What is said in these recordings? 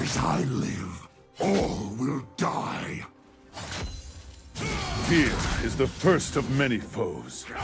As I live, all will die. Fear is the first of many foes. Blood.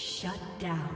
Shut down.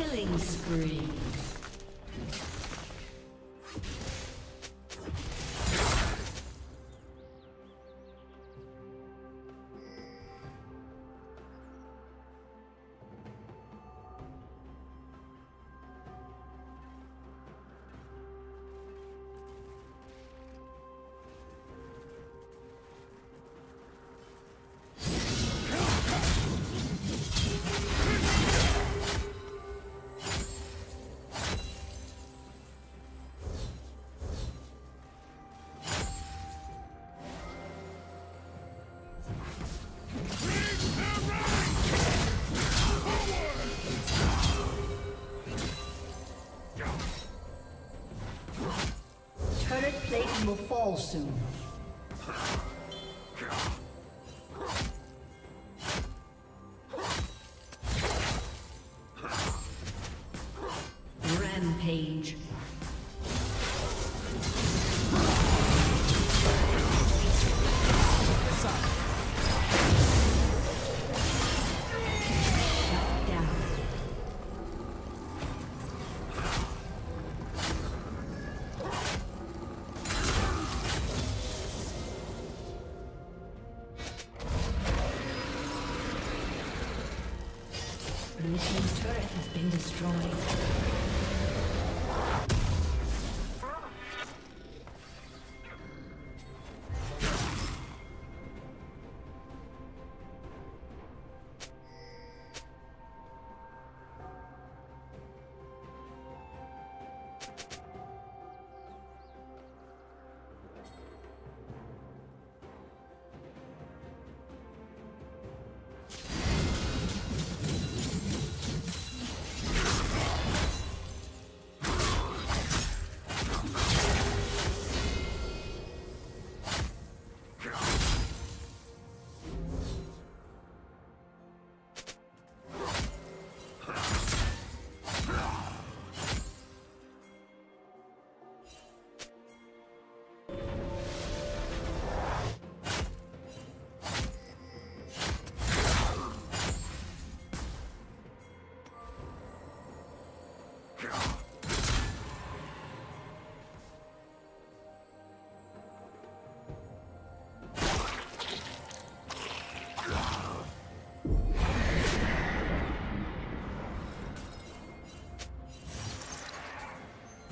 Killing spree. Will fall soon. Rampage. Blue team's turret has been destroyed.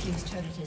Team's turret has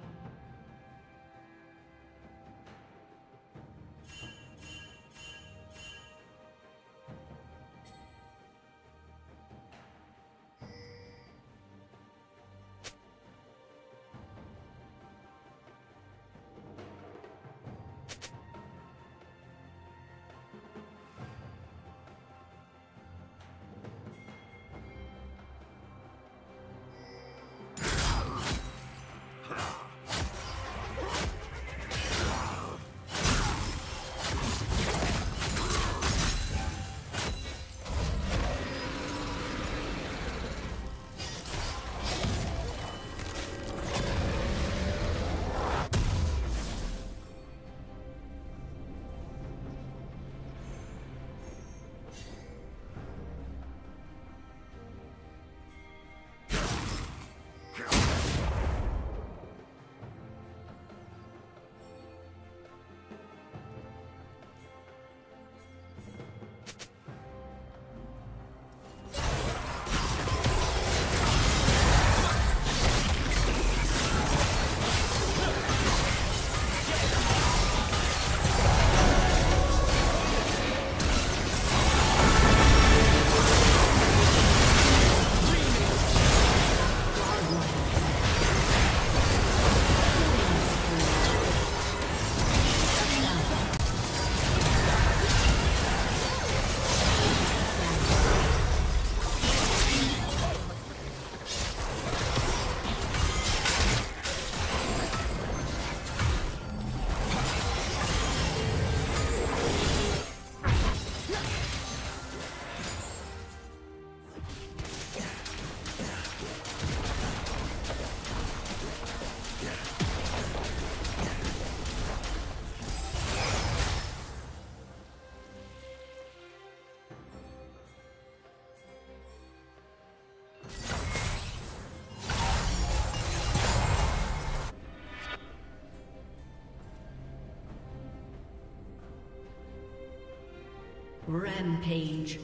Rampage.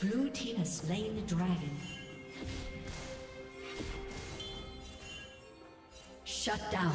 Blue team has slain the dragon. Shut down.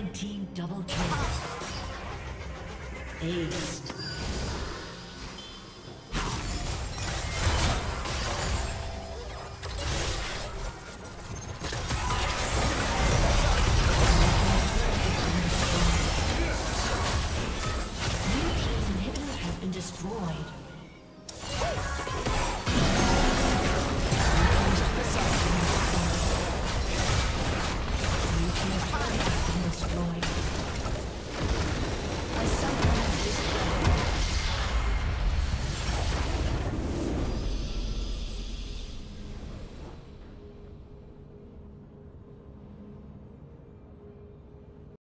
Red team double kill. Ace.